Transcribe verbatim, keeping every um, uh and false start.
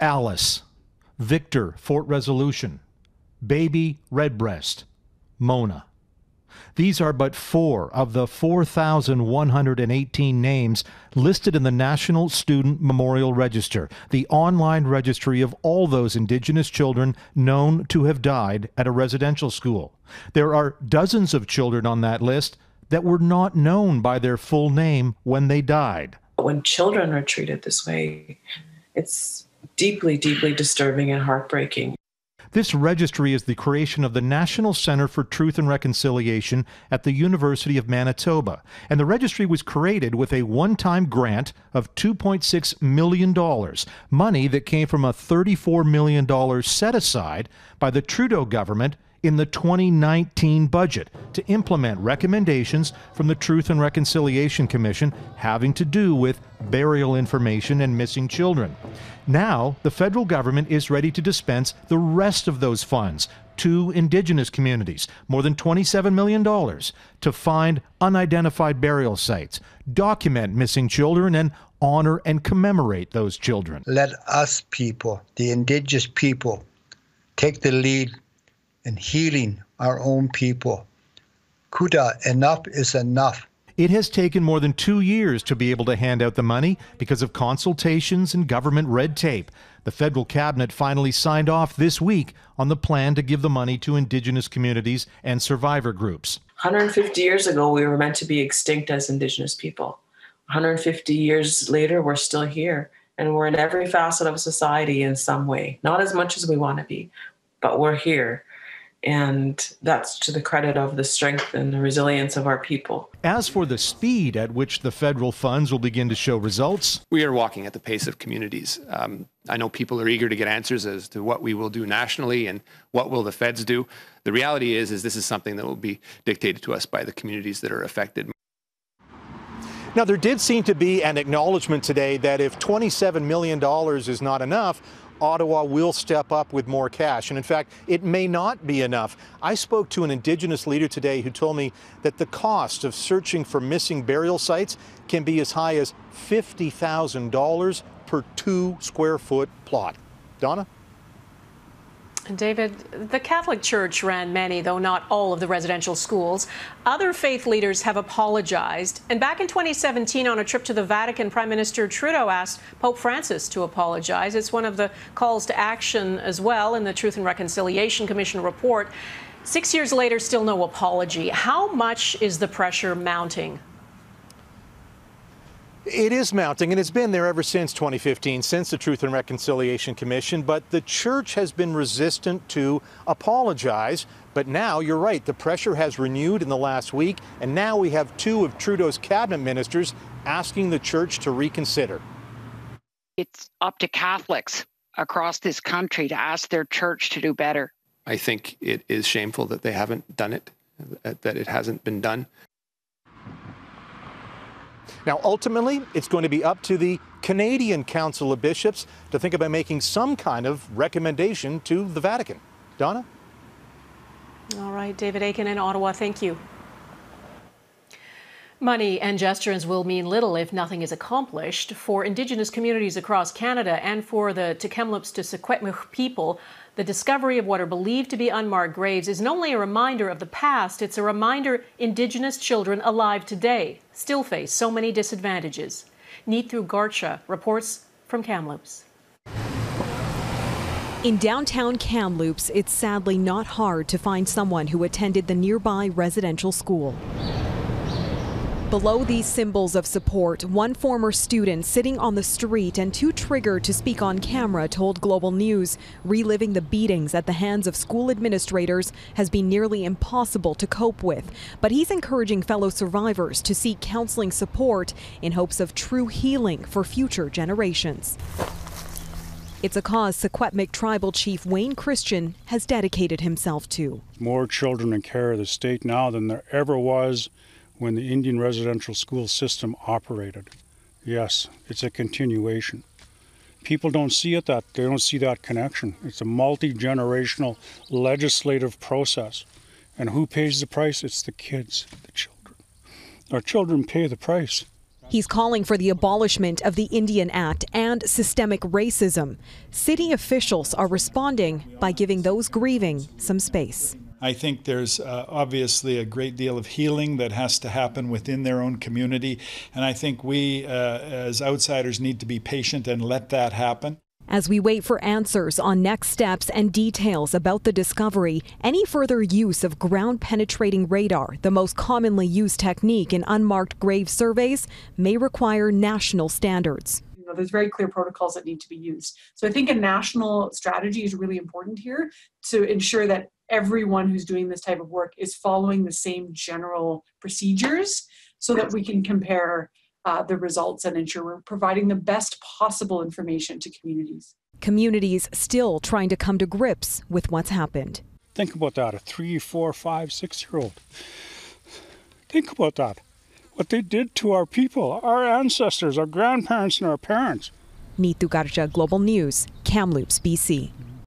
Alice, Victor, Fort Resolution, Baby, Redbreast, Mona. These are but four of the four thousand one hundred eighteen names listed in the National Student Memorial Register, the online registry of all those Indigenous children known to have died at a residential school. There are dozens of children on that list that were not known by their full name when they died. When children are treated this way, it's deeply, deeply disturbing and heartbreaking. This registry is the creation of the National Center for Truth and Reconciliation at the University of Manitoba, and the registry was created with a one-time grant of two point six million dollars, money that came from a thirty-four million dollars set aside by the Trudeau government in the twenty nineteen budget to implement recommendations from the Truth and Reconciliation Commission having to do with burial information and missing children. Now, the federal government is ready to dispense the rest of those funds to Indigenous communities, more than twenty-seven million dollars, to find unidentified burial sites, document missing children, and honor and commemorate those children. Let us people, the Indigenous people, take the lead in healing our own people. Kuda, enough is enough. It has taken more than two years to be able to hand out the money because of consultations and government red tape. The federal cabinet finally signed off this week on the plan to give the money to Indigenous communities and survivor groups. one hundred fifty years ago, we were meant to be extinct as Indigenous people. one hundred fifty years later, we're still here, and we're in every facet of society in some way. Not as much as we want to be, but we're here. And that's to the credit of the strength and the resilience of our people. As for the speed at which the federal funds will begin to show results, we are walking at the pace of communities. Um, I know people are eager to get answers as to what we will do nationally and what will the feds do. The reality is, is this is something that will be dictated to us by the communities that are affected. Now, there did seem to be an acknowledgement today that if twenty-seven million dollars is not enough, Ottawa will step up with more cash, and in fact, it may not be enough. I spoke to an Indigenous leader today who told me that the cost of searching for missing burial sites can be as high as fifty thousand dollars per two square foot plot. Donna? David, the Catholic Church ran many, though not all, of the residential schools. Other faith leaders have apologized. And back in twenty seventeen, on a trip to the Vatican, Prime Minister Trudeau asked Pope Francis to apologize. It's one of the calls to action as well in the Truth and Reconciliation Commission report. Six years later, still no apology. How much is the pressure mounting? It is mounting, and it's been there ever since twenty fifteen, since the Truth and Reconciliation Commission, but the church has been resistant to apologize. But now, you're right, the pressure has renewed in the last week, and now we have two of Trudeau's cabinet ministers asking the church to reconsider. It's up to Catholics across this country to ask their church to do better. I think it is shameful that they haven't done it, that it hasn't been done. Now, ultimately, it's going to be up to the Canadian Council of Bishops to think about making some kind of recommendation to the Vatican. Donna? All right, David Aiken in Ottawa, thank you. Money and gestures will mean little if nothing is accomplished. For Indigenous communities across Canada and for the Tk'emlúps te Secwépemc people, the discovery of what are believed to be unmarked graves is not only a reminder of the past, it's a reminder Indigenous children alive today still face so many disadvantages. Neetu Garcha reports from Kamloops. In downtown Kamloops, it's sadly not hard to find someone who attended the nearby residential school. Below these symbols of support, one former student sitting on the street and too triggered to speak on camera told Global News reliving the beatings at the hands of school administrators has been nearly impossible to cope with. But he's encouraging fellow survivors to seek counseling support in hopes of true healing for future generations. It's a cause Secwépemc Tribal Chief Wayne Christian has dedicated himself to. More children in care of the state now than there ever was when the Indian residential school system operated. Yes, it's a continuation. People don't see it that, they don't see that connection. It's a multi-generational legislative process. And who pays the price? It's the kids, the children. Our children pay the price. He's calling for the abolishment of the Indian Act and systemic racism. City officials are responding by giving those grieving some space. I think there's uh, obviously a great deal of healing that has to happen within their own community, and I think we uh, as outsiders need to be patient and let that happen. As we wait for answers on next steps and details about the discovery, any further use of ground-penetrating radar, the most commonly used technique in unmarked grave surveys, may require national standards. You know, there's very clear protocols that need to be used. So I think a national strategy is really important here to ensure that everyone who's doing this type of work is following the same general procedures so that we can compare uh, the results and ensure we're providing the best possible information to communities. Communities still trying to come to grips with what's happened. Think about that, a three, four, five, six-year-old. Think about that, what they did to our people, our ancestors, our grandparents and our parents. Neetu Garcha, Global News, Kamloops, B C